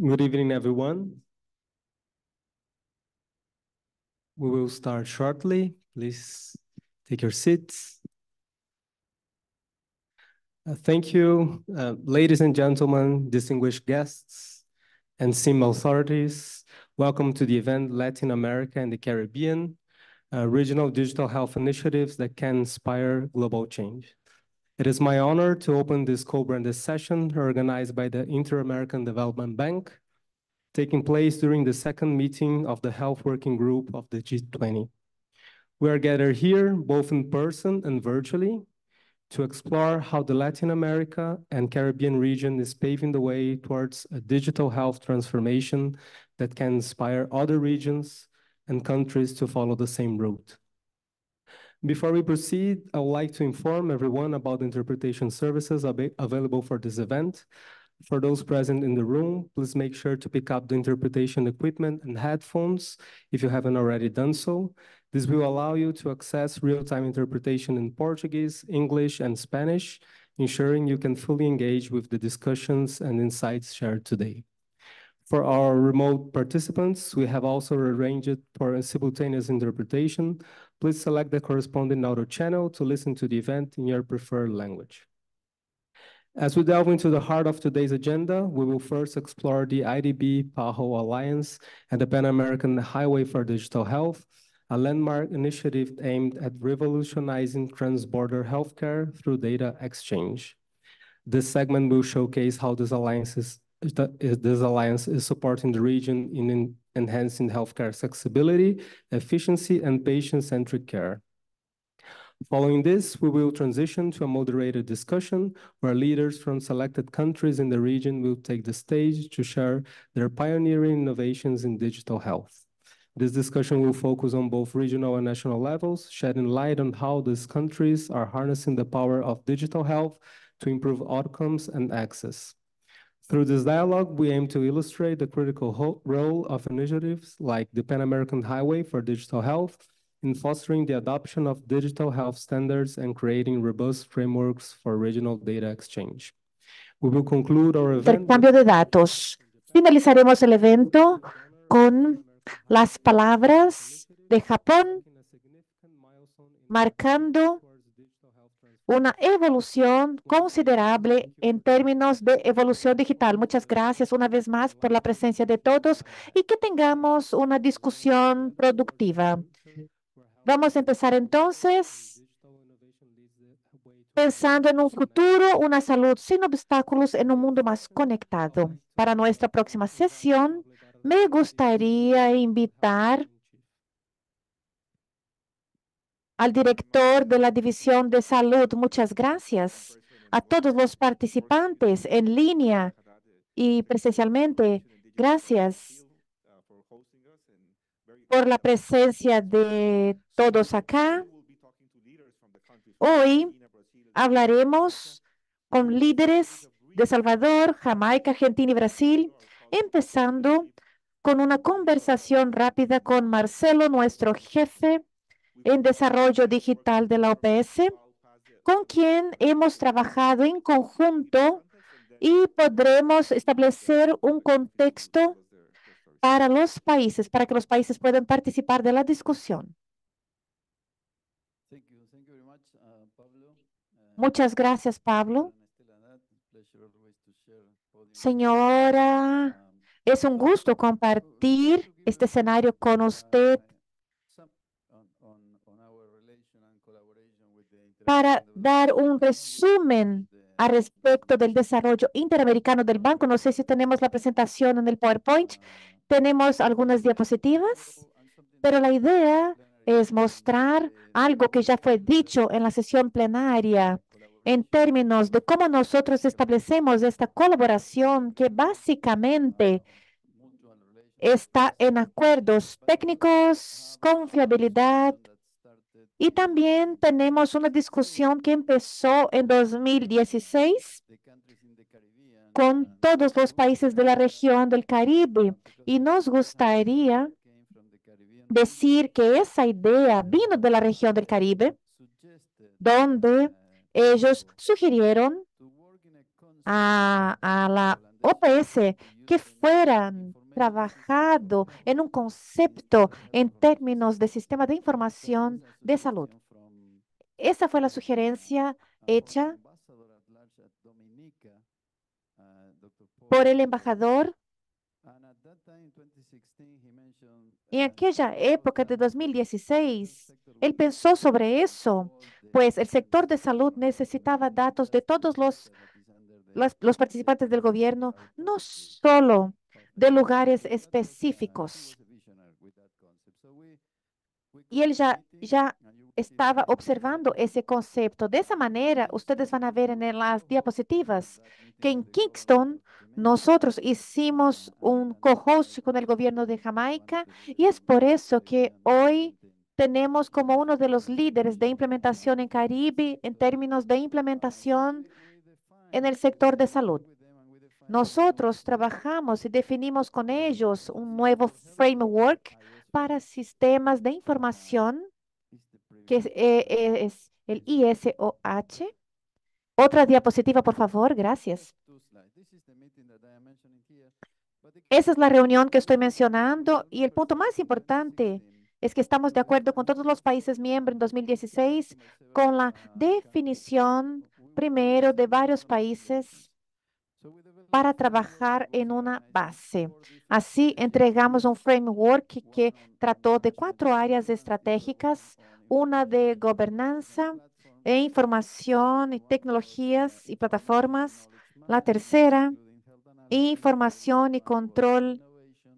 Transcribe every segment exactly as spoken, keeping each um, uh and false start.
Good evening, everyone. We will start shortly. Please take your seats. Uh, thank you, uh, ladies and gentlemen, distinguished guests, and S I M authorities. Welcome to the event Latin America and the Caribbean, uh, regional digital health initiatives that can inspire global change. It is my honor to open this co-branded session organized by the Inter-American Development Bank, taking place during the second meeting of the Health Working Group of the G twenty. We are gathered here, both in person and virtually, to explore how the Latin America and Caribbean region is paving the way towards a digital health transformation that can inspire other regions and countries to follow the same route. Before we proceed, I would like to inform everyone about the interpretation services available for this event. For those present in the room, please make sure to pick up the interpretation equipment and headphones if you haven't already done so. This will allow you to access real-time interpretation in Portuguese, English, and Spanish, ensuring you can fully engage with the discussions and insights shared today. For our remote participants, we have also arranged for a simultaneous interpretation. Please select the corresponding audio channel to listen to the event in your preferred language. As we delve into the heart of today's agenda, we will first explore the I D B PAHO Alliance and the Pan American Highway for Digital Health, a landmark initiative aimed at revolutionizing trans-border healthcare through data exchange. This segment will showcase how this alliance is This alliance is supporting the region in enhancing healthcare accessibility, efficiency, and patient-centric care. Following this, we will transition to a moderated discussion where leaders from selected countries in the region will take the stage to share their pioneering innovations in digital health. This discussion will focus on both regional and national levels, shedding light on how these countries are harnessing the power of digital health to improve outcomes and access. Through this dialogue, we aim to illustrate the critical role of initiatives like the Pan American Highway for Digital Health in fostering the adoption of digital health standards and creating robust frameworks for regional data exchange. We will conclude our event. Intercambio de datos. Finalizaremos el evento con las palabras de Japón, marcando una evolución considerable en términos de evolución digital. Muchas gracias una vez más por la presencia de todos y que tengamos una discusión productiva. Vamos a empezar entonces pensando en un futuro, una salud sin obstáculos en un mundo más conectado. Para nuestra próxima sesión, me gustaría invitar al director de la División de Salud, muchas gracias. A todos los participantes en línea y presencialmente, gracias por la presencia de todos acá. Hoy hablaremos con líderes de Salvador, Jamaica, Argentina y Brasil, empezando con una conversación rápida con Marcelo, nuestro jefe en desarrollo digital de la O P S, con quien hemos trabajado en conjunto y podremos establecer un contexto para los países, para que los países puedan participar de la discusión. Muchas gracias, Pablo. Señora, es un gusto compartir este escenario con usted para dar un resumen al respecto del desarrollo interamericano del banco. No sé si tenemos la presentación en el PowerPoint. Tenemos algunas diapositivas, pero la idea es mostrar algo que ya fue dicho en la sesión plenaria en términos de cómo nosotros establecemos esta colaboración que básicamente está en acuerdos técnicos, confiabilidad, y también tenemos una discusión que empezó en dos mil dieciséis con todos los países de la región del Caribe. Y nos gustaría decir que esa idea vino de la región del Caribe, donde ellos sugirieron a, a la O P S que fueran trabajado en un concepto en términos de sistema de información de salud. Esa fue la sugerencia hecha por el embajador. En aquella época de dos mil dieciséis, él pensó sobre eso, pues el sector de salud necesitaba datos de todos los, los, los participantes del gobierno, no solo de lugares específicos. Y él ya, ya estaba observando ese concepto. De esa manera, ustedes van a ver en las diapositivas que en Kingston nosotros hicimos un co-host con el gobierno de Jamaica, y es por eso que hoy tenemos como uno de los líderes de implementación en Caribe en términos de implementación en el sector de salud. Nosotros trabajamos y definimos con ellos un nuevo framework para sistemas de información, que es, eh, es el I S O H. Otra diapositiva, por favor. Gracias. Esa es la reunión que estoy mencionando, y el punto más importante es que estamos de acuerdo con todos los países miembros en dos mil dieciséis con la definición primero de varios países para trabajar en una base. Así entregamos un framework que trató de cuatro áreas estratégicas, una de gobernanza e información y tecnologías y plataformas, la tercera, información y control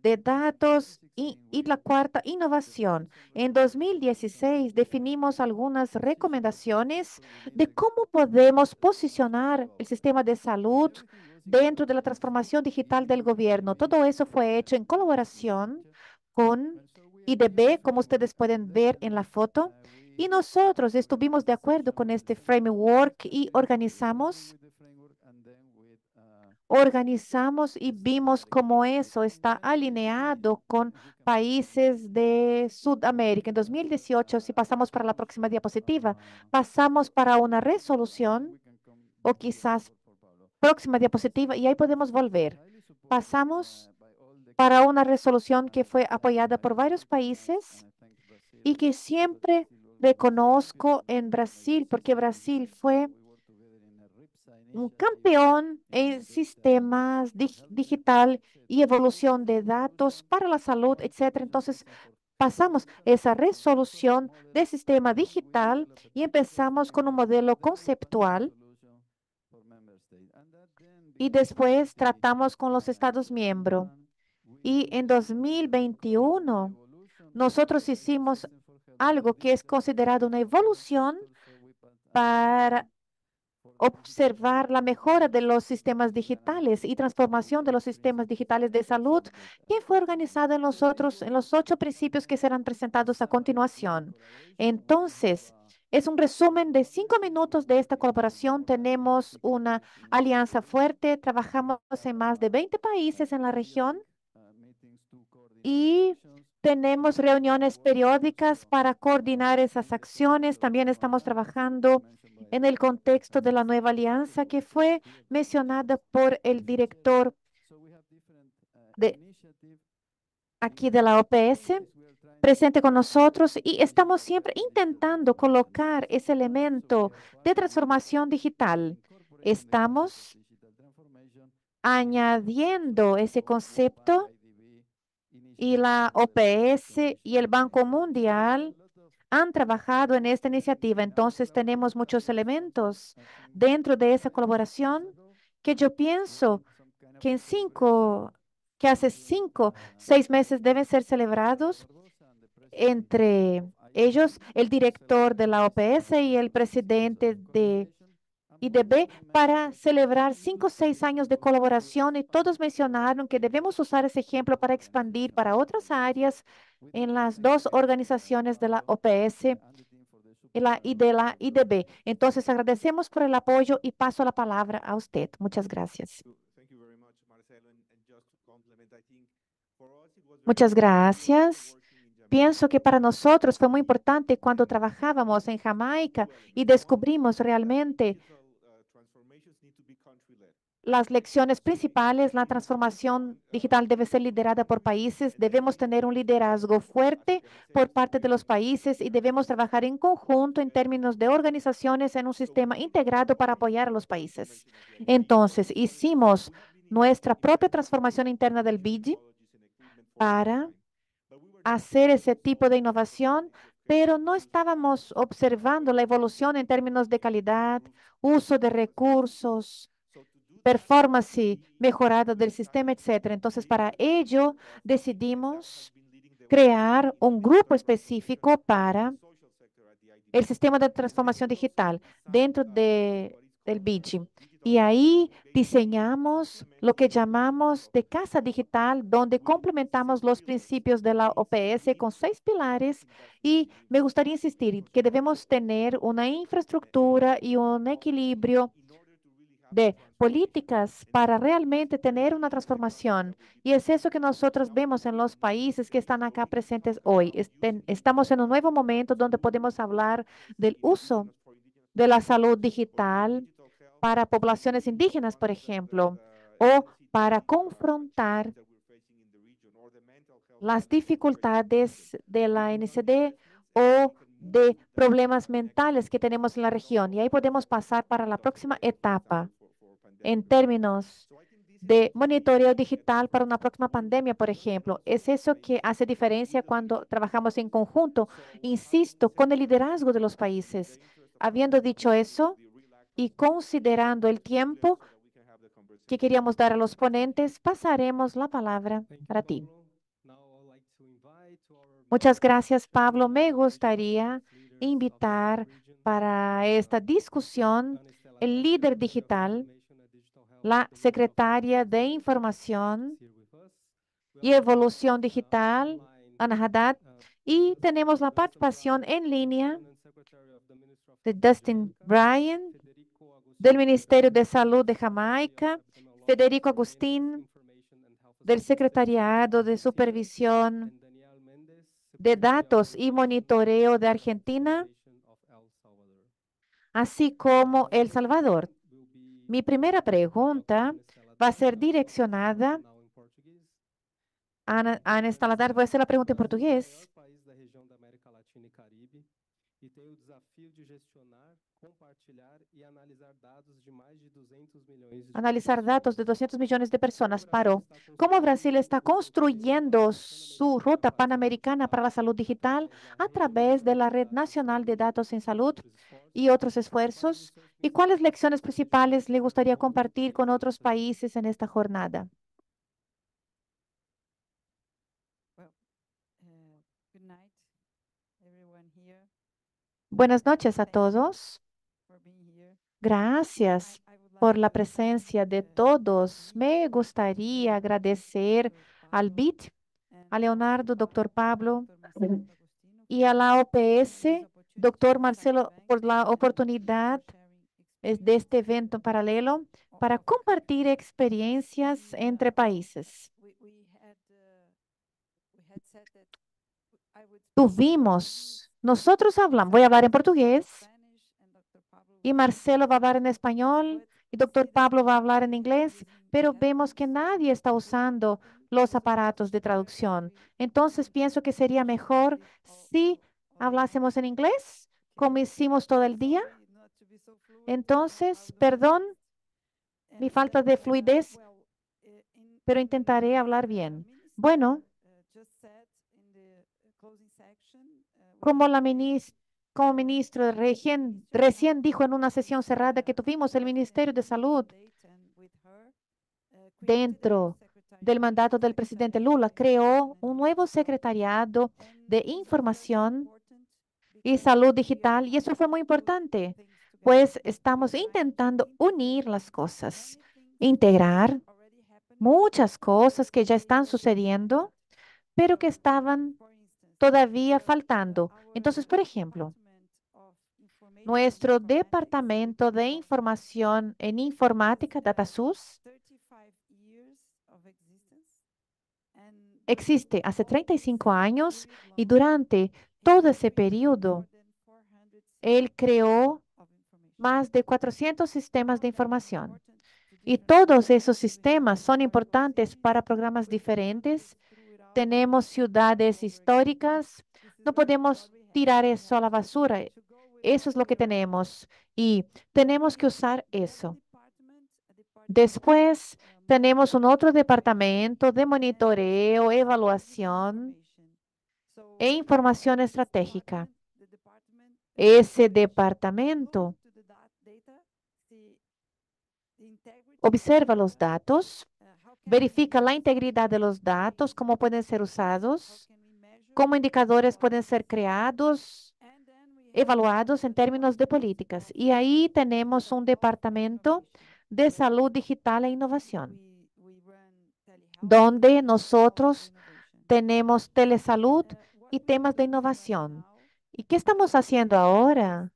de datos, y, y la cuarta, innovación. En dos mil dieciséis definimos algunas recomendaciones de cómo podemos posicionar el sistema de salud dentro de la transformación digital del gobierno. Todo eso fue hecho en colaboración con I D B, como ustedes pueden ver en la foto. Y nosotros estuvimos de acuerdo con este framework y organizamos, organizamos y vimos cómo eso está alineado con países de Sudamérica. En dos mil dieciocho, si pasamos para la próxima diapositiva, pasamos para una resolución o quizás próxima diapositiva, y ahí podemos volver. Pasamos para una resolución que fue apoyada por varios países y que siempre reconozco en Brasil, porque Brasil fue un campeón en sistemas dig- digital y evolución de datos para la salud, etcétera. Entonces, pasamos esa resolución de sistema digital y empezamos con un modelo conceptual. Y después tratamos con los estados miembros. Y en dos mil veintiuno, nosotros hicimos algo que es considerado una evolución para observar la mejora de los sistemas digitales y transformación de los sistemas digitales de salud, que fue organizada en los otros, en los ocho principios que serán presentados a continuación. Entonces, es un resumen de cinco minutos de esta colaboración. Tenemos una alianza fuerte. Trabajamos en más de veinte países en la región y tenemos reuniones periódicas para coordinar esas acciones. También estamos trabajando en el contexto de la nueva alianza que fue mencionada por el director de aquí de la O P S, presente con nosotros, y estamos siempre intentando colocar ese elemento de transformación digital. Estamos añadiendo ese concepto, y la O P S y el Banco Mundial han trabajado en esta iniciativa. Entonces, tenemos muchos elementos dentro de esa colaboración que yo pienso que en cinco que hace cinco, seis meses deben ser celebrados, entre ellos el director de la O P S y el presidente de I D B, para celebrar cinco o seis años de colaboración, y todos mencionaron que debemos usar ese ejemplo para expandir para otras áreas en las dos organizaciones de la O P S y de la I D B. Entonces, agradecemos por el apoyo y paso la palabra a usted. Muchas gracias. Muchas gracias. Pienso que para nosotros fue muy importante cuando trabajábamos en Jamaica y descubrimos realmente las lecciones principales, la transformación digital debe ser liderada por países. Debemos tener un liderazgo fuerte por parte de los países y debemos trabajar en conjunto en términos de organizaciones en un sistema integrado para apoyar a los países. Entonces, hicimos nuestra propia transformación interna del B I D para hacer ese tipo de innovación, pero no estábamos observando la evolución en términos de calidad, uso de recursos, performance mejorada del sistema, etcétera. Entonces, para ello, decidimos crear un grupo específico para el sistema de transformación digital dentro de, del B I D. Y ahí diseñamos lo que llamamos de casa digital, donde complementamos los principios de la O P S con seis pilares. Y me gustaría insistir que debemos tener una infraestructura y un equilibrio de políticas para realmente tener una transformación. Y es eso que nosotros vemos en los países que están acá presentes hoy. Estén, estamos en un nuevo momento donde podemos hablar del uso de la salud digital para poblaciones indígenas, por ejemplo, o para confrontar las dificultades de la N C D o de problemas mentales que tenemos en la región. Y ahí podemos pasar para la próxima etapa en términos de monitoreo digital para una próxima pandemia, por ejemplo. Es eso que hace diferencia cuando trabajamos en conjunto, insisto, con el liderazgo de los países. Habiendo dicho eso y considerando el tiempo que queríamos dar a los ponentes, pasaremos la palabra para ti. Muchas gracias, Pablo. Me gustaría invitar para esta discusión el líder digital, la secretaria de Información y Evolución Digital, Ana Haddad, y tenemos la participación en línea de Dustin Bryan, del Ministerio de Salud de Jamaica, Federico Agustín, del Secretariado de Supervisión de Datos y Monitoreo de Argentina, así como El Salvador. Mi primera pregunta va a ser direccionada a Anastácio Haddad. Voy a hacer la pregunta en portugués. Analizar datos de doscientos millones de personas. Paró. ¿Cómo Brasil está construyendo su ruta panamericana para la salud digital a través de la Red Nacional de Datos en Salud y otros esfuerzos? ¿Y cuáles lecciones principales le gustaría compartir con otros países en esta jornada? Buenas noches a todos. Gracias por la presencia de todos. Me gustaría agradecer al B I D, a Leonardo, doctor Pablo, y a la O P S, doctor Marcelo, por la oportunidad de este evento paralelo para compartir experiencias entre países. Tuvimos, nosotros hablamos, voy a hablar en portugués, y Marcelo va a hablar en español, y doctor Pablo va a hablar en inglés, pero vemos que nadie está usando los aparatos de traducción. Entonces, pienso que sería mejor si hablásemos en inglés, como hicimos todo el día. Entonces, perdón mi falta de fluidez, pero intentaré hablar bien. Bueno, como la ministra, como ministro recién, recién dijo en una sesión cerrada que tuvimos, el Ministerio de Salud, dentro del mandato del presidente Lula, creó un nuevo secretariado de Información y Salud Digital, y eso fue muy importante, pues estamos intentando unir las cosas, integrar muchas cosas que ya están sucediendo, pero que estaban todavía faltando. Entonces, por ejemplo, nuestro Departamento de Información en Informática, DataSUS, existe hace treinta y cinco años y durante todo ese periodo, él creó más de cuatrocientos sistemas de información. Y todos esos sistemas son importantes para programas diferentes. Tenemos ciudades históricas. No podemos tirar eso a la basura. Eso es lo que tenemos y tenemos que usar eso. Después tenemos un otro departamento de monitoreo, evaluación e información estratégica. Ese departamento observa los datos, verifica la integridad de los datos, cómo pueden ser usados, cómo indicadores pueden ser creados, evaluados en términos de políticas. Y ahí tenemos un departamento de salud digital e innovación, donde nosotros tenemos telesalud y temas de innovación. ¿Y qué estamos haciendo ahora?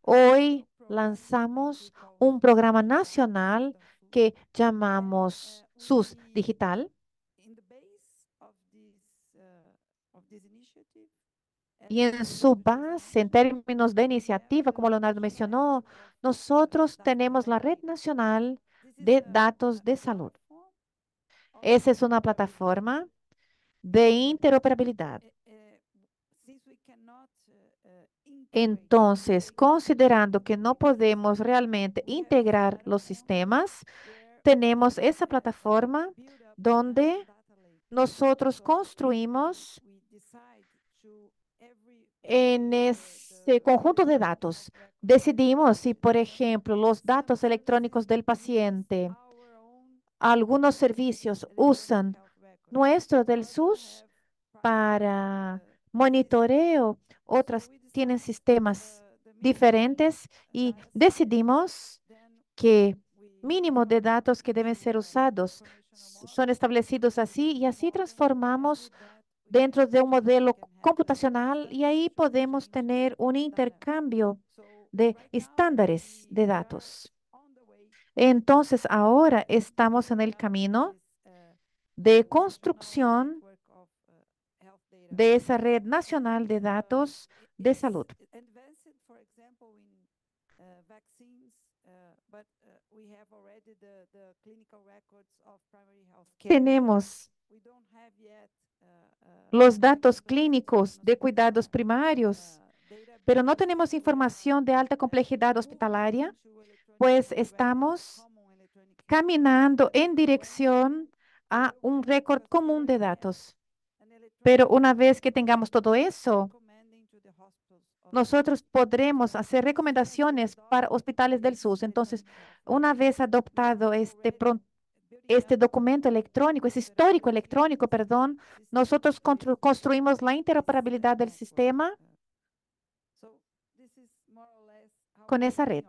Hoy lanzamos un programa nacional que llamamos S U S Digital. Y en su base, en términos de iniciativa, como Leonardo mencionó, nosotros tenemos la Red Nacional de Datos de Salud. Esa es una plataforma de interoperabilidad. Entonces, considerando que no podemos realmente integrar los sistemas, tenemos esa plataforma donde nosotros construimos en ese conjunto de datos. Decidimos si, por ejemplo, los datos electrónicos del paciente, algunos servicios usan nuestro del S U S para monitoreo, otras tienen sistemas diferentes y decidimos que mínimo de datos que deben ser usados son establecidos así y así transformamos dentro de un modelo computacional y ahí podemos tener un intercambio de estándares de datos. Entonces, ahora estamos en el camino de construcción de esa red nacional de datos de salud. Tenemos los datos clínicos de cuidados primarios, pero no tenemos información de alta complejidad hospitalaria, pues estamos caminando en dirección a un récord común de datos. Pero una vez que tengamos todo eso, nosotros podremos hacer recomendaciones para hospitales del S U S. Entonces, una vez adoptado este pronto, Este documento electrónico, es histórico electrónico, perdón, nosotros constru construimos la interoperabilidad del sistema con esa red.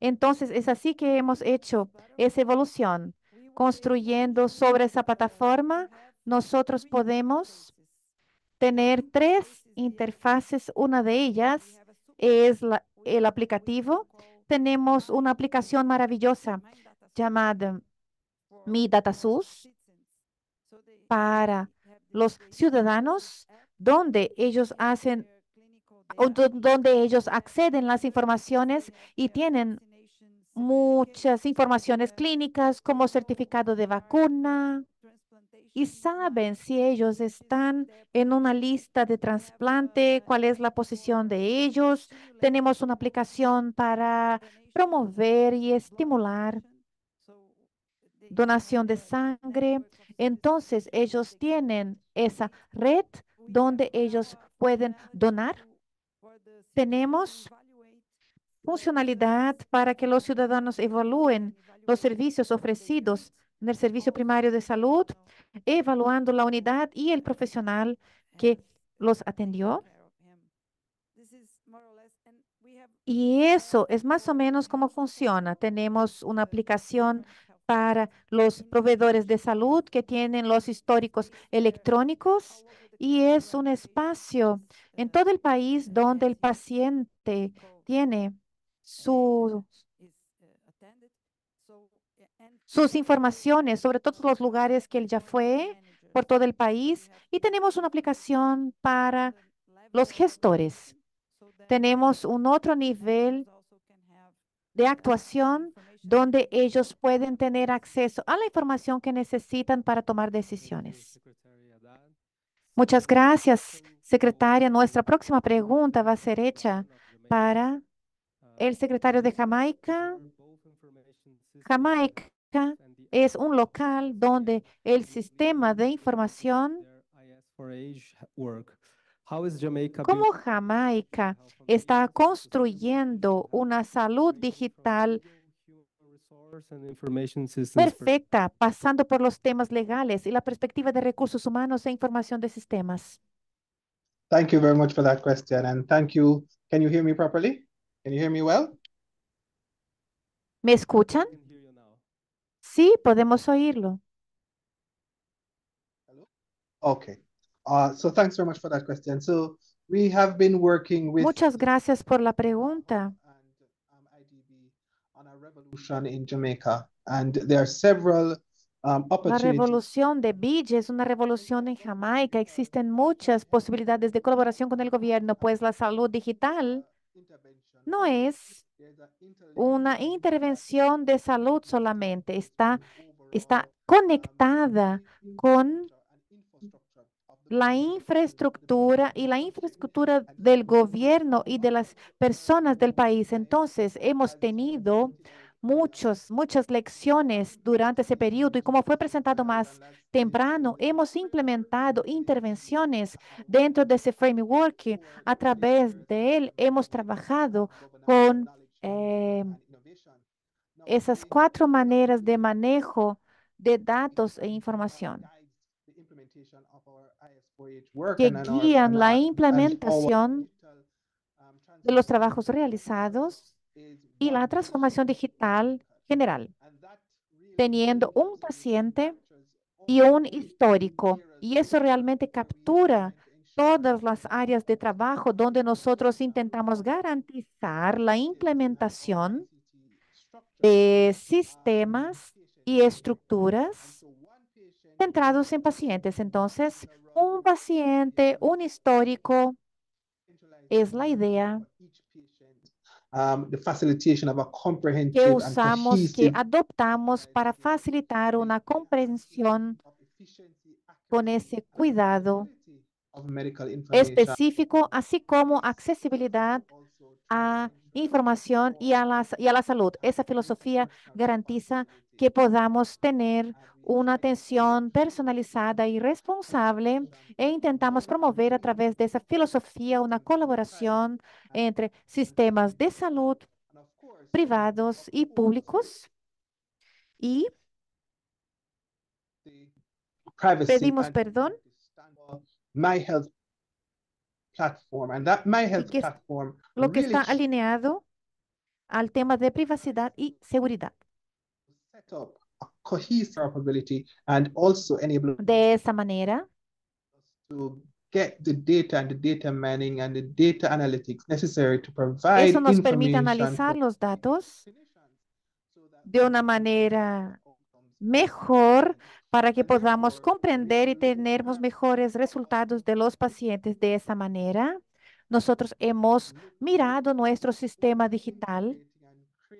Entonces, es así que hemos hecho esa evolución. Construyendo sobre esa plataforma, nosotros podemos tener tres interfaces. Una de ellas es la, el aplicativo. Tenemos una aplicación maravillosa llamada Mi DataSUS para los ciudadanos, donde ellos hacen, donde ellos acceden a las informaciones y tienen muchas informaciones clínicas como certificado de vacuna y saben si ellos están en una lista de trasplante, cuál es la posición de ellos. Tenemos una aplicación para promover y estimular donación de sangre. Entonces, ellos tienen esa red donde ellos pueden donar. Tenemos funcionalidad para que los ciudadanos evalúen los servicios ofrecidos en el servicio primario de salud, evaluando la unidad y el profesional que los atendió. Y eso es más o menos cómo funciona. Tenemos una aplicación para los proveedores de salud que tienen los históricos electrónicos y es un espacio en todo el país donde el paciente tiene su, sus informaciones sobre todos los lugares que él ya fue por todo el país y tenemos una aplicación para los gestores. Tenemos un otro nivel de actuación donde ellos pueden tener acceso a la información que necesitan para tomar decisiones. Muchas gracias, secretaria. Nuestra próxima pregunta va a ser hecha para el secretario de Jamaica. Jamaica es un local donde el sistema de información, ¿cómo Jamaica está construyendo una salud digital perfecta, pasando por los temas legales y la perspectiva de recursos humanos e información de sistemas? Thank you very much for that question, and thank you. Can you hear me properly? Can you hear me well? ¿Me escuchan? Sí, podemos oírlo. Okay. Uh, so thanks very much for that question. So we have been working with Muchas gracias por la pregunta. And, um, I D B on a revolution in Jamaica, and there are several um, opportunities. La revolución de B J es una revolución en Jamaica. Existen muchas posibilidades de colaboración con el gobierno, pues la salud digital no es una intervención de salud solamente, está está conectada con la infraestructura y la infraestructura del gobierno y de las personas del país. Entonces, hemos tenido muchos, muchas lecciones durante ese periodo, y como fue presentado más temprano, hemos implementado intervenciones dentro de ese framework. A través de él, hemos trabajado con eh, esas cuatro maneras de manejo de datos e información que guían la implementación de los trabajos realizados y la transformación digital general, teniendo un paciente y un histórico. Y eso realmente captura todas las áreas de trabajo donde nosotros intentamos garantizar la implementación de sistemas y estructuras centrados en pacientes. Entonces, un paciente, un histórico, es la idea que usamos, que adoptamos para facilitar una comprensión con ese cuidado específico, así como accesibilidad a información y a la, y a la salud. Esa filosofía garantiza que podamos tener una atención personalizada y responsable, e intentamos promover a través de esa filosofía una colaboración entre sistemas de salud privados y públicos, y pedimos perdón My Health Platform, and that My Health que, Platform lo que really está alineado al tema de privacidad y seguridad. De esa manera, eso nos permite analizar los datos de una manera mejor para que podamos comprender y tener mejores resultados de los pacientes. De esa manera, nosotros hemos mirado nuestro sistema digital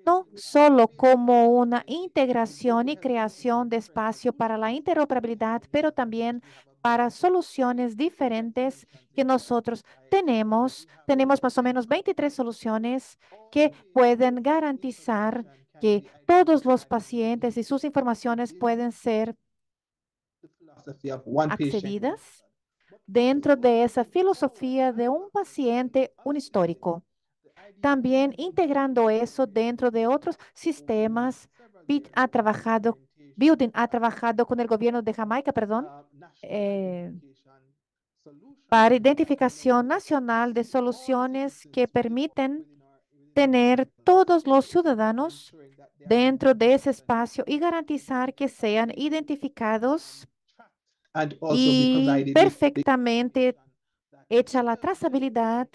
no solo como una integración y creación de espacio para la interoperabilidad, pero también para soluciones diferentes que nosotros tenemos. Tenemos más o menos veintitrés soluciones que pueden garantizar que todos los pacientes y sus informaciones pueden ser accedidas dentro de esa filosofía de un paciente, un histórico. También integrando eso dentro de otros sistemas. B I T ha trabajado, Building ha trabajado con el gobierno de Jamaica, perdón, eh, para identificación nacional de soluciones que permiten tener todos los ciudadanos dentro de ese espacio y garantizar que sean identificados y perfectamente hecha la trazabilidad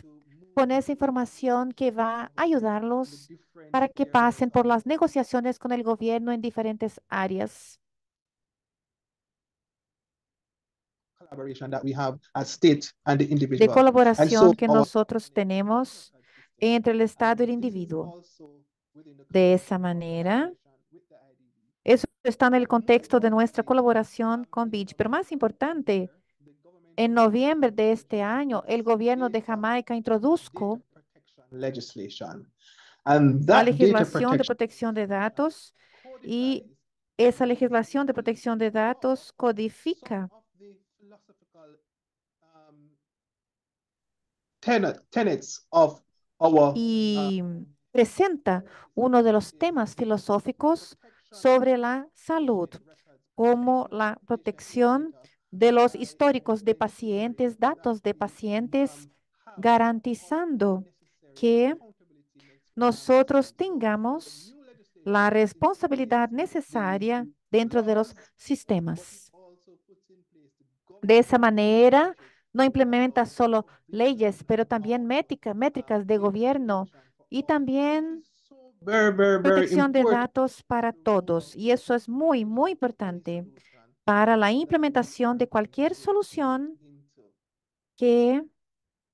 con esa información que va a ayudarlos para que pasen por las negociaciones con el gobierno en diferentes áreas. De colaboración que nosotros tenemos entre el Estado y el individuo. de esa manera. Eso está en el contexto de nuestra colaboración con B I D. Pero más importante, en noviembre de este año, el gobierno de Jamaica introdujo la legislación de protección de datos y esa legislación de protección de datos codifica y presenta uno de los temas filosóficos sobre la salud, como la protección de los históricos de pacientes, datos de pacientes, garantizando que nosotros tengamos la responsabilidad necesaria dentro de los sistemas. De esa manera, no implementa solo leyes, pero también métrica, métricas de gobierno y también protección de datos para todos. Y eso es muy, muy importante para la implementación de cualquier solución que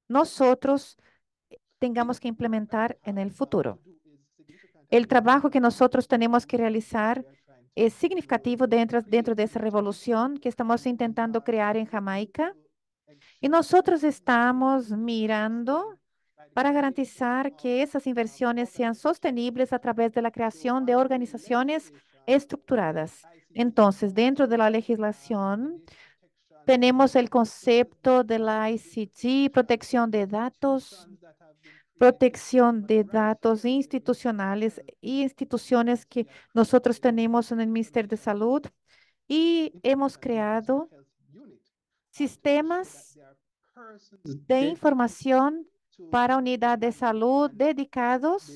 nosotros tengamos que implementar en el futuro. El trabajo que nosotros tenemos que realizar es significativo dentro, dentro de esa revolución que estamos intentando crear en Jamaica. Y nosotros estamos mirando para garantizar que esas inversiones sean sostenibles a través de la creación de organizaciones estructuradas. Entonces, dentro de la legislación, tenemos el concepto de la I C T, protección de datos, protección de datos institucionales y instituciones que nosotros tenemos en el Ministerio de Salud, y hemos creado sistemas de información para unidad de salud dedicados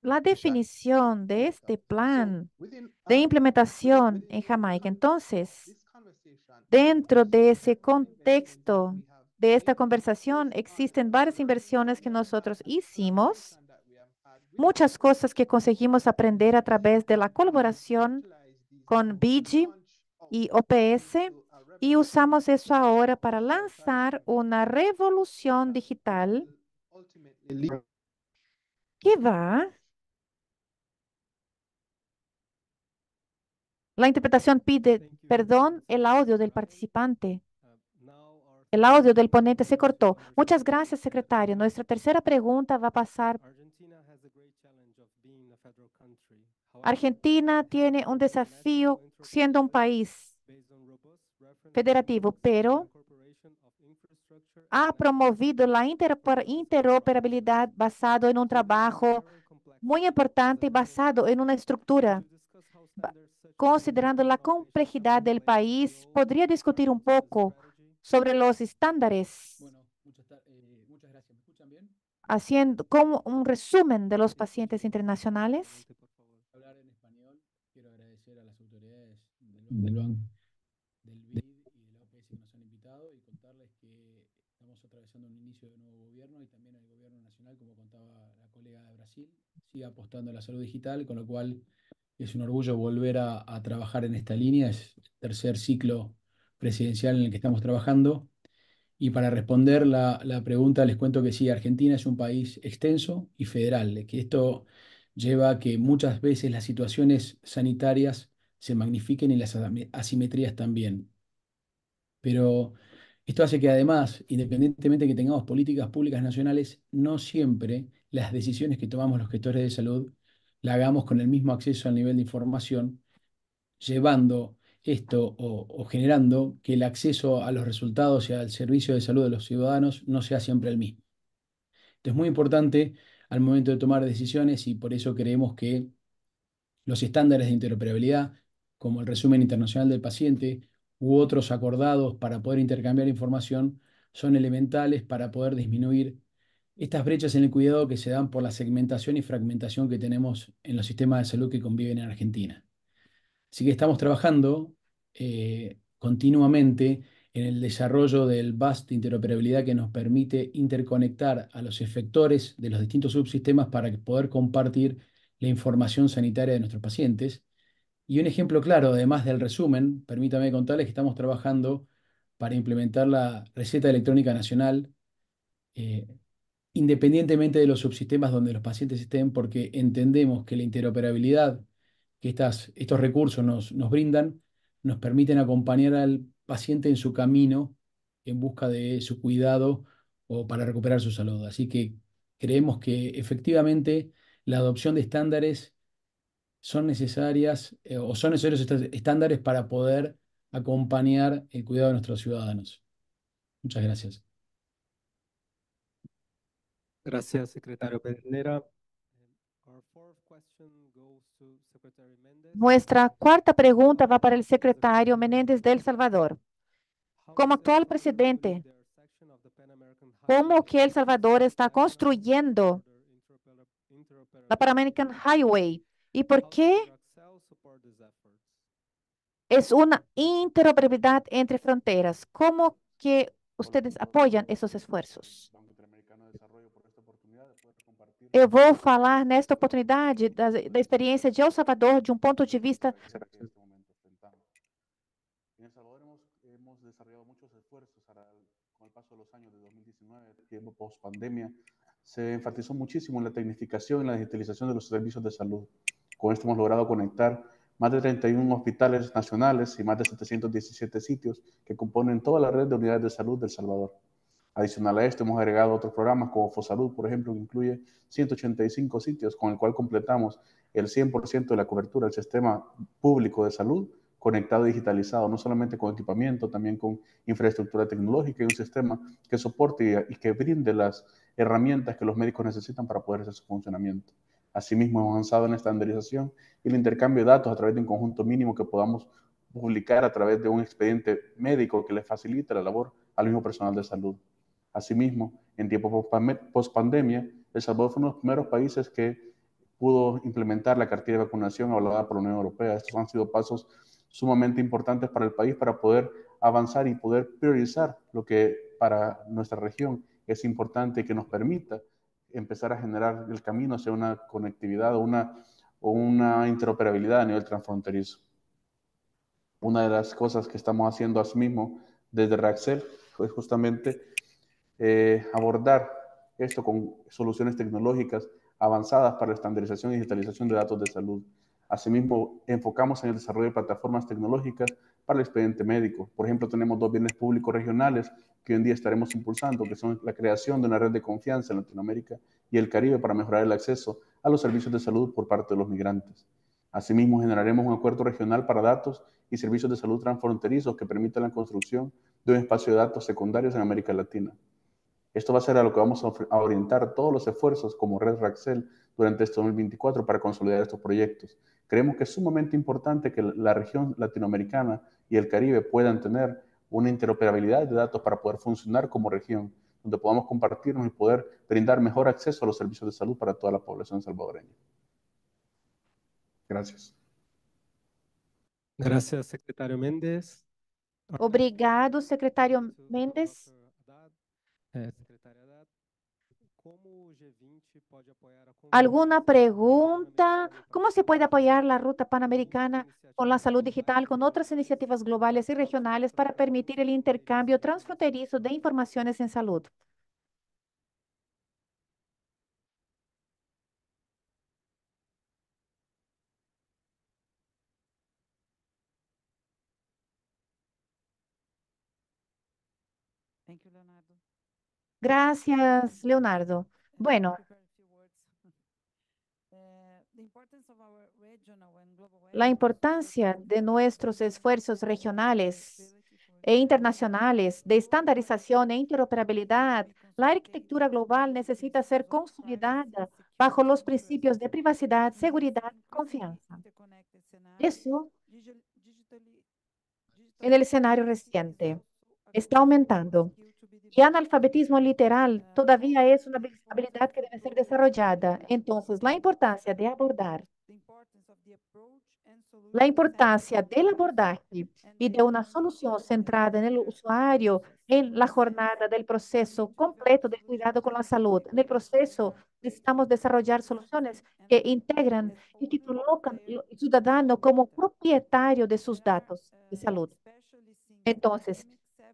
la definición de este plan de implementación en Jamaica. Entonces, dentro de ese contexto de esta conversación, existen varias inversiones que nosotros hicimos, muchas cosas que conseguimos aprender a través de la colaboración con B I D y O P S, y usamos eso ahora para lanzar una revolución digital que va... La interpretación pide, perdón, el audio del participante. El audio del ponente se cortó. Muchas gracias, secretario. Nuestra tercera pregunta va a pasar. Argentina tiene un desafío siendo un país federativo, pero ha promovido la interoperabilidad basado en un trabajo muy importante basado en una estructura. Considerando la complejidad del país, ¿podría discutir un poco sobre los estándares? Bueno, muchas, eh, muchas gracias. ¿Me escuchan bien? Haciendo como un resumen de los pacientes internacionales. Hablar en español. Quiero agradecer a las autoridades del B I D y de la O P S que nos han invitado y contarles que estamos atravesando un inicio de un nuevo gobierno y también el gobierno nacional, como contaba la colega de Brasil, sigue apostando a la salud digital, con lo cual es un orgullo volver a, a trabajar en esta línea. Es el tercer ciclo presidencial en el que estamos trabajando. Y para responder la, la pregunta, les cuento que sí, Argentina es un país extenso y federal, que esto lleva a que muchas veces las situaciones sanitarias se magnifiquen y las asimetrías también. Pero esto hace que además, independientemente de que tengamos políticas públicas nacionales, no siempre las decisiones que tomamos los gestores de salud la hagamos con el mismo acceso al nivel de información, llevando esto o, o generando que el acceso a los resultados y al servicio de salud de los ciudadanos no sea siempre el mismo. Esto es muy importante al momento de tomar decisiones y por eso creemos que los estándares de interoperabilidad, como el resumen internacional del paciente u otros acordados para poder intercambiar información, son elementales para poder disminuir estas brechas en el cuidado que se dan por la segmentación y fragmentación que tenemos en los sistemas de salud que conviven en Argentina. Así que estamos trabajando eh, continuamente en el desarrollo del bus de interoperabilidad que nos permite interconectar a los efectores de los distintos subsistemas para poder compartir la información sanitaria de nuestros pacientes. Y un ejemplo claro, además del resumen, permítame contarles que estamos trabajando para implementar la receta electrónica nacional eh, independientemente de los subsistemas donde los pacientes estén, porque entendemos que la interoperabilidad que estas, estos recursos nos, nos brindan nos permiten acompañar al paciente en su camino en busca de su cuidado o para recuperar su salud. Así que creemos que efectivamente la adopción de estándares son necesarias eh, o son necesarios estos estándares para poder acompañar el cuidado de nuestros ciudadanos. Muchas gracias. Gracias, secretario Pedernera. Nuestra cuarta pregunta va para el secretario Menéndez de El Salvador. Como actual presidente, ¿cómo que El Salvador está construyendo la Pan American Highway? ¿Y por qué es una interoperabilidad entre fronteras? ¿Cómo que ustedes apoyan esos esfuerzos? Eu vou falar nesta oportunidade da, da experiência de El Salvador de um ponto de vista. Se enfatizó muchísimo en la tecnificación y la digitalización de los servicios de salud. Con esto hemos logrado conectar más de treinta y un hospitales nacionales y más de setecientos diecisiete sitios que componen toda la red de unidades de salud de El Salvador. Adicional a esto, hemos agregado otros programas como Fosalud, por ejemplo, que incluye ciento ochenta y cinco sitios, con el cual completamos el cien por ciento de la cobertura del sistema público de salud conectado y digitalizado, no solamente con equipamiento, también con infraestructura tecnológica y un sistema que soporte y que brinde las herramientas que los médicos necesitan para poder hacer su funcionamiento. Asimismo, hemos avanzado en la estandarización y el intercambio de datos a través de un conjunto mínimo que podamos publicar a través de un expediente médico que les facilite la labor al mismo personal de salud. Asimismo, en tiempo post-pandemia, El Salvador fue uno de los primeros países que pudo implementar la cartilla de vacunación avalada por la Unión Europea. Estos han sido pasos sumamente importantes para el país para poder avanzar y poder priorizar lo que para nuestra región es importante y que nos permita empezar a generar el camino hacia una conectividad o una, o una interoperabilidad a nivel transfronterizo. Una de las cosas que estamos haciendo asimismo desde Raxel es justamente Eh, abordar esto con soluciones tecnológicas avanzadas para la estandarización y digitalización de datos de salud. Asimismo, enfocamos en el desarrollo de plataformas tecnológicas para el expediente médico. Por ejemplo, tenemos dos bienes públicos regionales que hoy en día estaremos impulsando, que son la creación de una red de confianza en Latinoamérica y el Caribe para mejorar el acceso a los servicios de salud por parte de los migrantes. Asimismo, generaremos un acuerdo regional para datos y servicios de salud transfronterizos que permitan la construcción de un espacio de datos secundarios en América Latina. Esto va a ser a lo que vamos a orientar todos los esfuerzos como Red Raxel durante este dos mil veinticuatro para consolidar estos proyectos. Creemos que es sumamente importante que la región latinoamericana y el Caribe puedan tener una interoperabilidad de datos para poder funcionar como región, donde podamos compartirnos y poder brindar mejor acceso a los servicios de salud para toda la población salvadoreña. Gracias. Gracias, secretario Méndez. Obrigado, secretario Méndez. ¿Alguna pregunta? ¿Cómo se puede apoyar la ruta panamericana con la salud digital, con otras iniciativas globales y regionales para permitir el intercambio transfronterizo de informaciones en salud? Gracias, Leonardo. Bueno, la importancia de nuestros esfuerzos regionales e internacionales de estandarización e interoperabilidad, la arquitectura global necesita ser consolidada bajo los principios de privacidad, seguridad y confianza. Eso en el escenario reciente está aumentando. Y analfabetismo literal todavía es una habilidad que debe ser desarrollada. Entonces, la importancia de abordar, la importancia del abordaje y de una solución centrada en el usuario, en la jornada del proceso completo de cuidado con la salud. En el proceso necesitamos desarrollar soluciones que integran y que colocan al ciudadano como propietario de sus datos de salud. Entonces,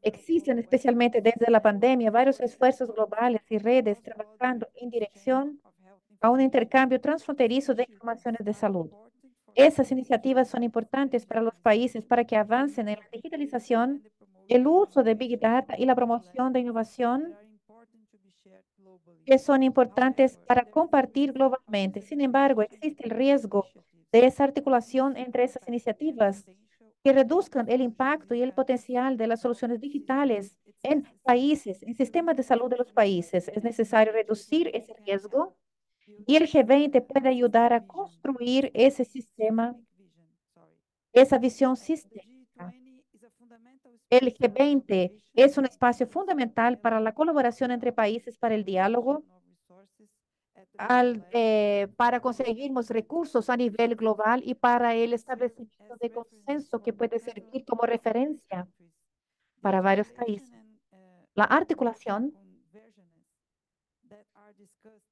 Existen, especialmente desde la pandemia, varios esfuerzos globales y redes trabajando en dirección a un intercambio transfronterizo de informaciones de salud. Esas iniciativas son importantes para los países para que avancen en la digitalización, el uso de Big Data y la promoción de innovación, que son importantes para compartir globalmente. Sin embargo, existe el riesgo de desarticulación entre esas iniciativas que reduzcan el impacto y el potencial de las soluciones digitales en países, en sistemas de salud de los países. Es necesario reducir ese riesgo y el G veinte puede ayudar a construir ese sistema, esa visión sistémica. El G veinte es un espacio fundamental para la colaboración entre países, para el diálogo, al, eh, para conseguir recursos a nivel global y para el establecimiento de consenso que puede servir como referencia para varios países. La articulación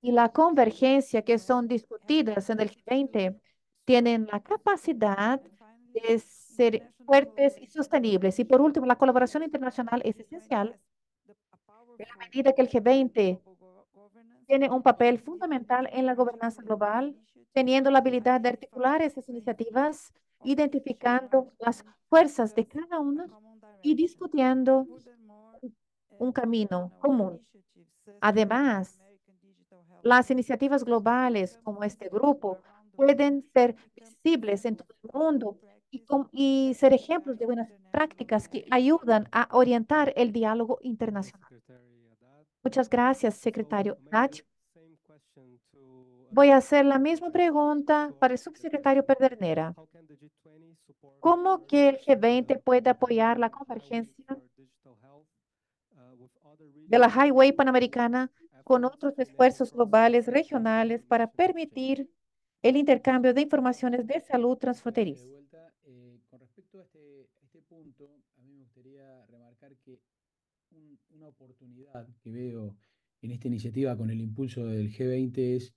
y la convergencia que son discutidas en el G veinte tienen la capacidad de ser fuertes y sostenibles. Y por último, la colaboración internacional es esencial en la medida que el G veinte tiene un papel fundamental en la gobernanza global, teniendo la habilidad de articular esas iniciativas, identificando las fuerzas de cada una y discutiendo un camino común. Además, las iniciativas globales como este grupo pueden ser visibles en todo el mundo y, con, y ser ejemplos de buenas prácticas que ayudan a orientar el diálogo internacional. Muchas gracias, secretario Haddad. Voy a hacer la misma pregunta para el subsecretario Pedernera. ¿Cómo que el G veinte puede apoyar la convergencia de la Highway Panamericana con otros esfuerzos globales regionales para permitir el intercambio de informaciones de salud transfronteriza? De vuelta, eh, con respecto a este, a este punto, a mí me gustaría remarcar que un, una oportunidad que veo en esta iniciativa con el impulso del G veinte es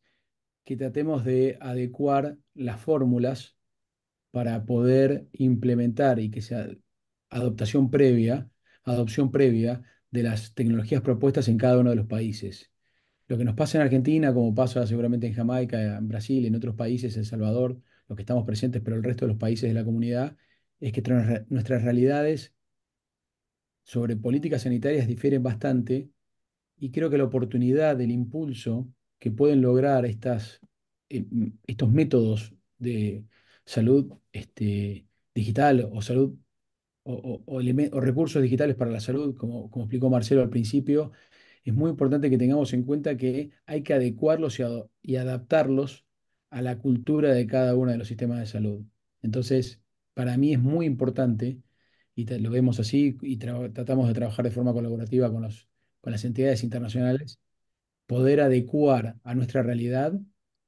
que tratemos de adecuar las fórmulas para poder implementar y que sea adoptación previa, adopción previa de las tecnologías propuestas en cada uno de los países. Lo que nos pasa en Argentina, como pasa seguramente en Jamaica, en Brasil, en otros países, en El Salvador, los que estamos presentes, pero el resto de los países de la comunidad, es que nuestras realidades sobre políticas sanitarias difieren bastante y creo que la oportunidad del impulso que pueden lograr estas, eh, estos métodos de salud este, digital o salud o, o, o, o recursos digitales para la salud, como, como explicó Marcelo al principio, es muy importante que tengamos en cuenta que hay que adecuarlos y, ad y adaptarlos a la cultura de cada uno de los sistemas de salud. Entonces, para mí es muy importante, y lo vemos así, y tra tratamos de trabajar de forma colaborativa con, los, con las entidades internacionales, poder adecuar a nuestra realidad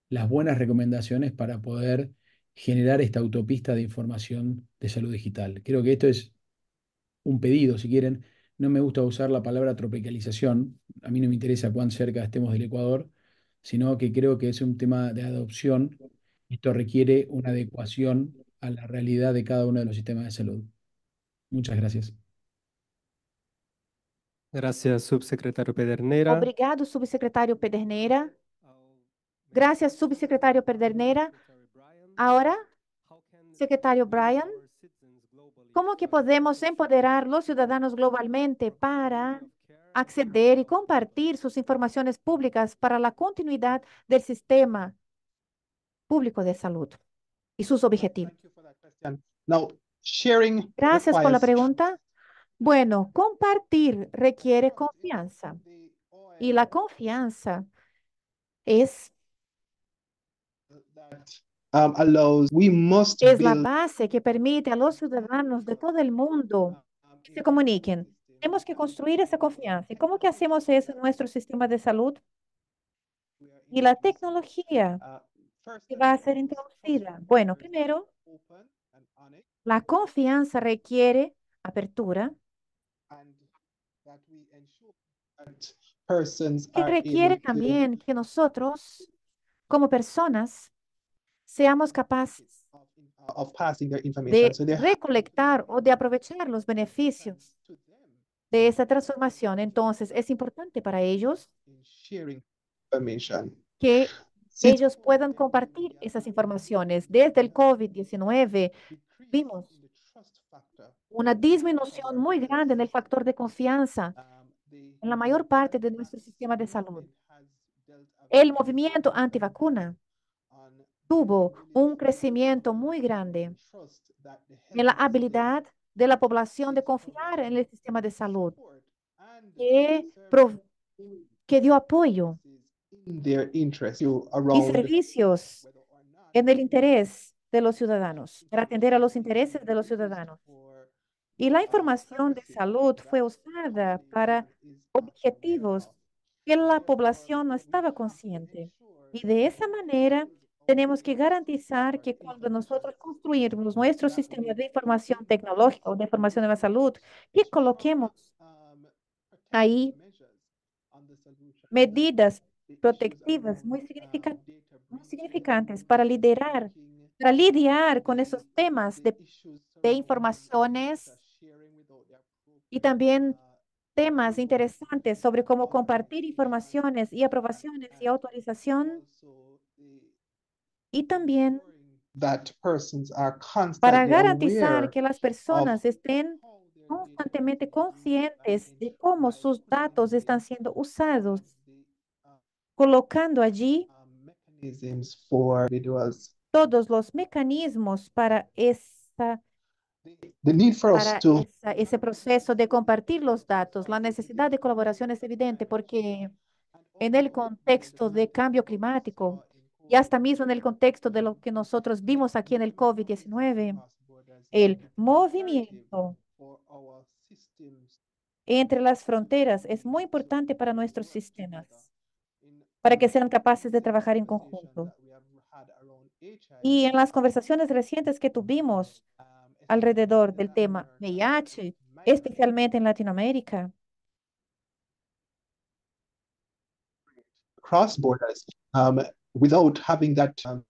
las buenas recomendaciones para poder generar esta autopista de información de salud digital. Creo que esto es un pedido, si quieren. No me gusta usar la palabra tropicalización, a mí no me interesa cuán cerca estemos del Ecuador, sino que creo que es un tema de adopción. Esto requiere una adecuación a la realidad de cada uno de los sistemas de salud. Muchas gracias. Gracias, subsecretario Pedernera. Obrigado, subsecretario Pedernera. Gracias, subsecretario Pedernera. Ahora, secretario Bryan. ¿Cómo que podemos empoderar a los ciudadanos globalmente para acceder y compartir sus informaciones públicas para la continuidad del sistema público de salud y sus objetivos? Gracias por la pregunta. Bueno, compartir requiere confianza. Y la confianza es... Um, allows, we must build... Es la base que permite a los ciudadanos de todo el mundo que se comuniquen. Tenemos que construir esa confianza. ¿Y cómo que hacemos eso en nuestro sistema de salud? Y la tecnología que va a ser introducida. Bueno, primero, la confianza requiere apertura, que requiere también que nosotros, como personas, seamos capaces de recolectar o de aprovechar los beneficios de esa transformación. Entonces, es importante para ellos que ellos puedan compartir esas informaciones. Desde el COVID diecinueve vimos una disminución muy grande en el factor de confianza en la mayor parte de nuestro sistema de salud. El movimiento antivacuna tuvo un crecimiento muy grande en la habilidad de la población de confiar en el sistema de salud, que, que dio apoyo y servicios en el interés de los ciudadanos, para atender a los intereses de los ciudadanos. Y la información de salud fue usada para objetivos que la población no estaba consciente. Y de esa manera, tenemos que garantizar que cuando nosotros construimos nuestro sistema de información tecnológica o de información de la salud, que coloquemos ahí medidas protectivas muy significantes para liderar, para lidiar con esos temas de, de informaciones y también temas interesantes sobre cómo compartir informaciones y aprobaciones y autorización. Y también para garantizar que las personas estén constantemente conscientes de cómo sus datos están siendo usados, colocando allí todos los mecanismos para, esa, para esa, ese proceso de compartir los datos. La necesidad de colaboración es evidente porque en el contexto de cambio climático, y hasta mismo en el contexto de lo que nosotros vimos aquí en el COVID diecinueve, el movimiento entre las fronteras es muy importante para nuestros sistemas, para que sean capaces de trabajar en conjunto. Y en las conversaciones recientes que tuvimos alrededor del tema V I H, especialmente en Latinoamérica, cross-borders, um, Without having that, um,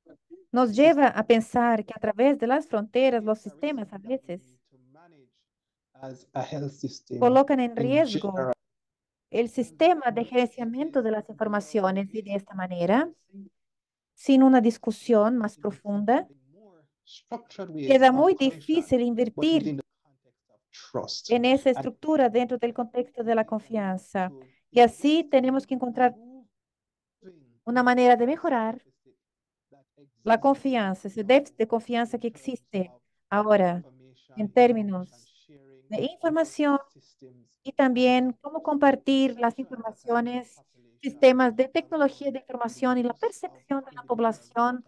nos lleva a pensar que a través de las fronteras los sistemas a veces colocan en riesgo el sistema de gerenciamiento de las informaciones y de esta manera, sin una discusión más profunda, queda muy difícil invertir en esa estructura dentro del contexto de la confianza. Y así tenemos que encontrar una manera de mejorar la confianza, ese déficit de confianza que existe ahora en términos de información y también cómo compartir las informaciones, sistemas de tecnología de información y la percepción de la población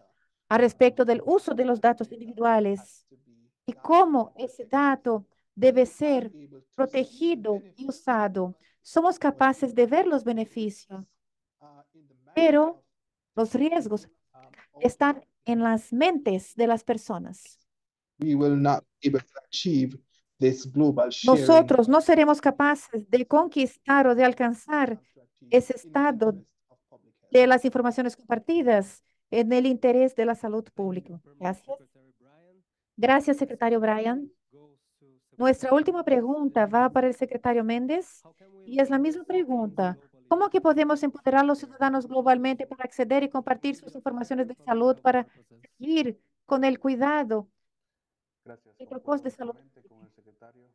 al respecto del uso de los datos individuales y cómo ese dato debe ser protegido y usado. Somos capaces de ver los beneficios, pero los riesgos están en las mentes de las personas. Nosotros no seremos capaces de conquistar o de alcanzar ese estado de las informaciones compartidas en el interés de la salud pública. Gracias. Gracias, secretario Bryan. Nuestra última pregunta va para el secretario Méndez y es la misma pregunta. ¿Cómo que podemos empoderar a los ciudadanos globalmente para acceder y compartir sus informaciones de salud para seguir con el cuidado? Gracias. El propósito de salud. Con el secretario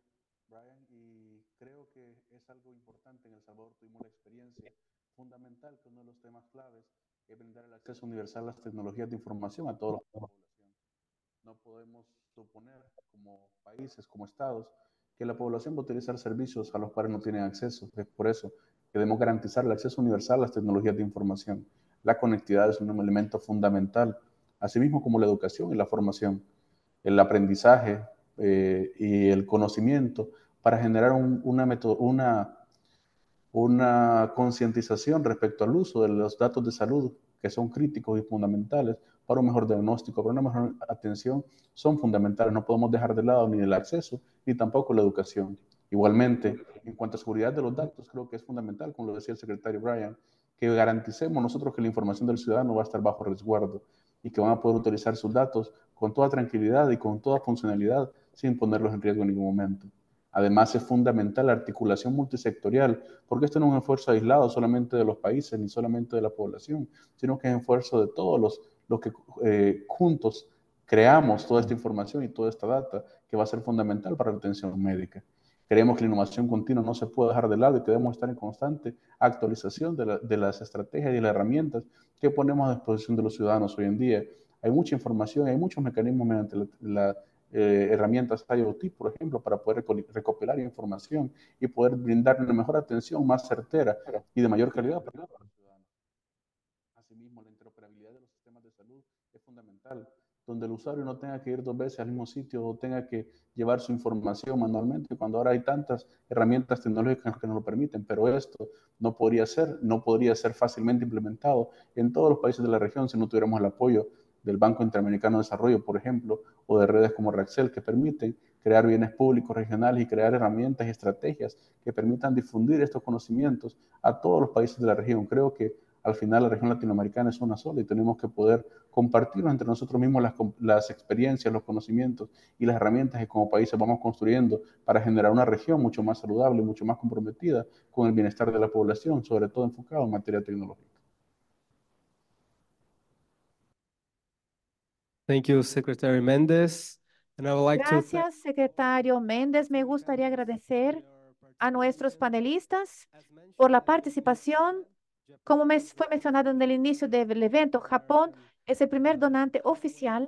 Bryan, y creo que es algo importante. En El Salvador tuvimos la experiencia fundamental que uno de los temas claves es brindar el acceso universal a las tecnologías de información a toda la población. No podemos suponer como países, como estados, que la población va a utilizar servicios a los cuales no tienen acceso. Es por eso que debemos garantizar el acceso universal a las tecnologías de información. La conectividad es un elemento fundamental, así mismo como la educación y la formación, el aprendizaje eh, y el conocimiento para generar un, una, una, una concientización respecto al uso de los datos de salud, que son críticos y fundamentales para un mejor diagnóstico, para una mejor atención, son fundamentales. No podemos dejar de lado ni el acceso ni tampoco la educación. Igualmente, en cuanto a seguridad de los datos, creo que es fundamental, como lo decía el secretario Bryan, que garanticemos nosotros que la información del ciudadano va a estar bajo resguardo y que van a poder utilizar sus datos con toda tranquilidad y con toda funcionalidad sin ponerlos en riesgo en ningún momento. Además, es fundamental la articulación multisectorial, porque esto no es un esfuerzo aislado solamente de los países ni solamente de la población, sino que es un esfuerzo de todos los, los que eh, juntos creamos toda esta información y toda esta data que va a ser fundamental para la atención médica. Creemos que la innovación continua no se puede dejar de lado y que debemos estar en constante actualización de, la, de las estrategias y las herramientas que ponemos a disposición de los ciudadanos hoy en día. Hay mucha información, hay muchos mecanismos mediante la, la Eh, herramientas IoT, por ejemplo, para poder recopilar información y poder brindar una mejor atención, más certera y de mayor calidad para los ciudadanos. Asimismo, la interoperabilidad de los sistemas de salud es fundamental, donde el usuario no tenga que ir dos veces al mismo sitio o tenga que llevar su información manualmente, cuando ahora hay tantas herramientas tecnológicas que nos lo permiten, pero esto no podría ser, no podría ser fácilmente implementado en todos los países de la región si no tuviéramos el apoyo del Banco Interamericano de Desarrollo, por ejemplo, o de redes como Raxel, que permiten crear bienes públicos regionales y crear herramientas y estrategias que permitan difundir estos conocimientos a todos los países de la región. Creo que al final la región latinoamericana es una sola y tenemos que poder compartirnos entre nosotros mismos las, las experiencias, los conocimientos y las herramientas que como países vamos construyendo para generar una región mucho más saludable, mucho más comprometida con el bienestar de la población, sobre todo enfocado en materia tecnológica. Thank you, Secretary Méndez. And I would like Gracias, to... Secretario Méndez. Me gustaría agradecer a nuestros panelistas por la participación. Como fue mencionado en el inicio del evento, Japón es el primer donante oficial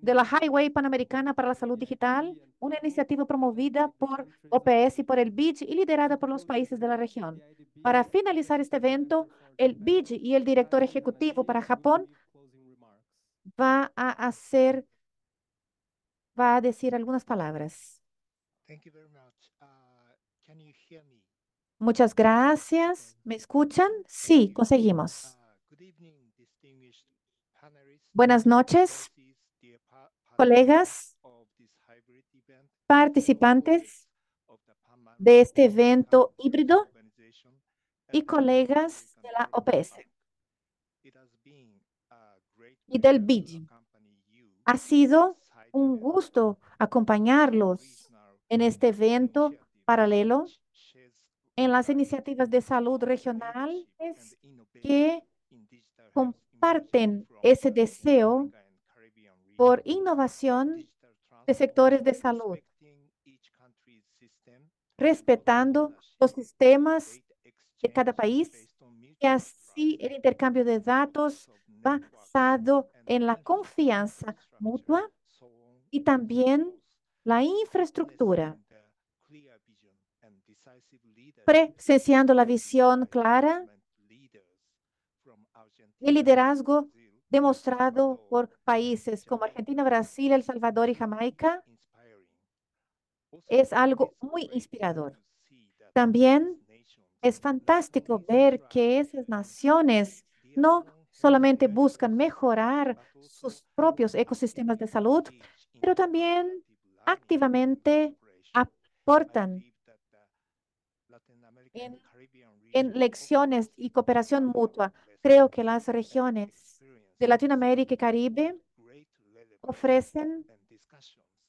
de la Highway Panamericana para la Salud Digital, una iniciativa promovida por O P S y por el B I D y liderada por los países de la región. Para finalizar este evento, el B I D y el director ejecutivo para Japón va a hacer, va a decir algunas palabras. Thank you very much. Uh, can you hear me? Muchas gracias. ¿Me escuchan? Sí, conseguimos. Uh, good evening, distinguished panelists. Buenas noches, colegas, participantes de este evento híbrido y colegas de la O P S y del B I D. Ha sido un gusto acompañarlos en este evento paralelo en las iniciativas de salud regionales que comparten ese deseo por innovación de sectores de salud, respetando los sistemas de cada país y así el intercambio de datos basado en la confianza mutua y también la infraestructura, presenciando la visión clara y el liderazgo demostrado por países como Argentina, Brasil, El Salvador y Jamaica. Es algo muy inspirador. También es fantástico ver que esas naciones no solamente buscan mejorar sus propios ecosistemas de salud, pero también activamente aportan en, en lecciones y cooperación mutua. Creo que las regiones de Latinoamérica y Caribe ofrecen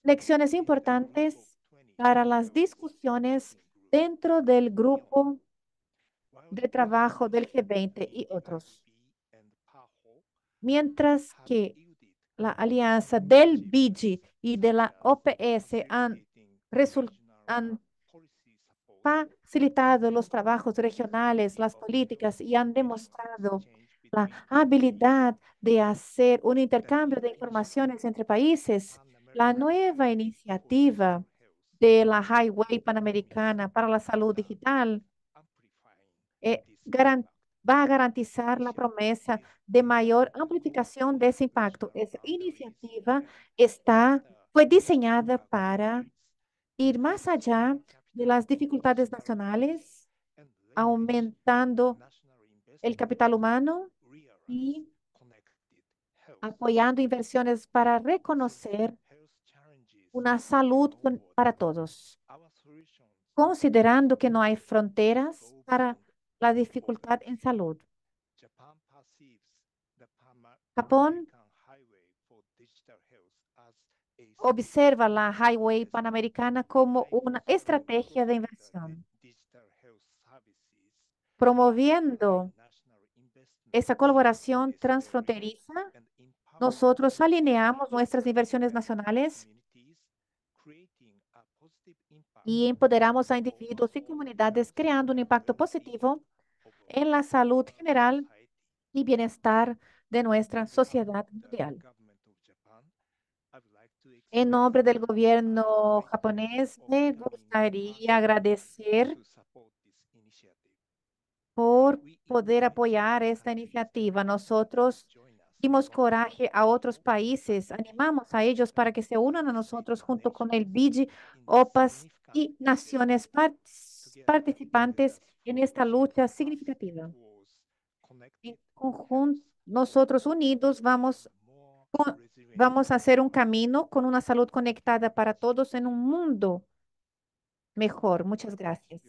lecciones importantes para las discusiones dentro del grupo de trabajo del G veinte y otros. Mientras que la alianza del B I D y de la O P S han, han facilitado los trabajos regionales, las políticas y han demostrado la habilidad de hacer un intercambio de informaciones entre países, la nueva iniciativa de la Highway Panamericana para la Salud Digital eh, garantiza va a garantizar la promesa de mayor amplificación de ese impacto. Esa iniciativa está, fue diseñada para ir más allá de las dificultades nacionales, aumentando el capital humano y apoyando inversiones para reconocer una salud para todos, considerando que no hay fronteras para la dificultad en salud. Japón observa la Highway Panamericana como una estrategia de inversión, promoviendo esa colaboración transfronteriza. Nosotros alineamos nuestras inversiones nacionales y empoderamos a individuos y comunidades, creando un impacto positivo en la salud general y bienestar de nuestra sociedad mundial. En nombre del gobierno japonés, me gustaría agradecer por poder apoyar esta iniciativa. Nosotros dimos coraje a otros países, animamos a ellos para que se unan a nosotros junto con el B I D, O P S y naciones participantes en esta lucha significativa. En conjunto, nosotros unidos vamos, vamos a hacer un camino con una salud conectada para todos en un mundo mejor. Muchas gracias.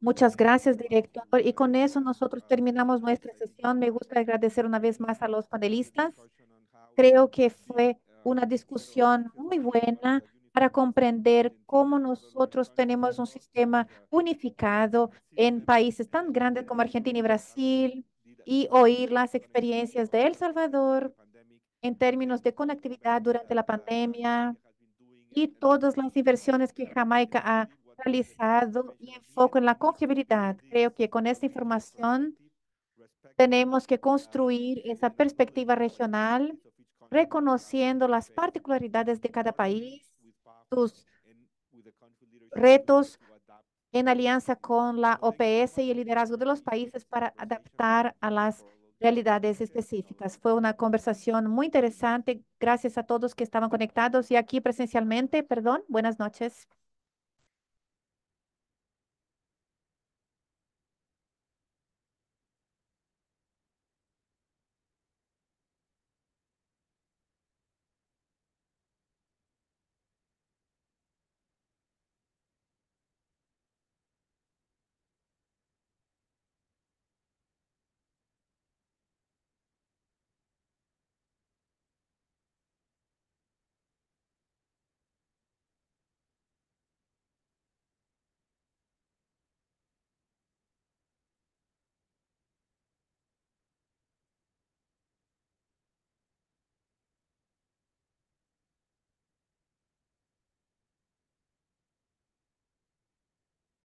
Muchas gracias, director. Y con eso nosotros terminamos nuestra sesión. Me gusta agradecer una vez más a los panelistas. Creo que fue una discusión muy buena para comprender cómo nosotros tenemos un sistema unificado en países tan grandes como Argentina y Brasil, y oír las experiencias de El Salvador en términos de conectividad durante la pandemia y todas las inversiones que Jamaica ha realizado y enfoco en la confiabilidad. Creo que con esta información tenemos que construir esa perspectiva regional, reconociendo las particularidades de cada país, sus retos, en alianza con la O P S y el liderazgo de los países para adaptar a las realidades específicas. Fue una conversación muy interesante. Gracias a todos que estaban conectados y aquí presencialmente. Perdón, buenas noches.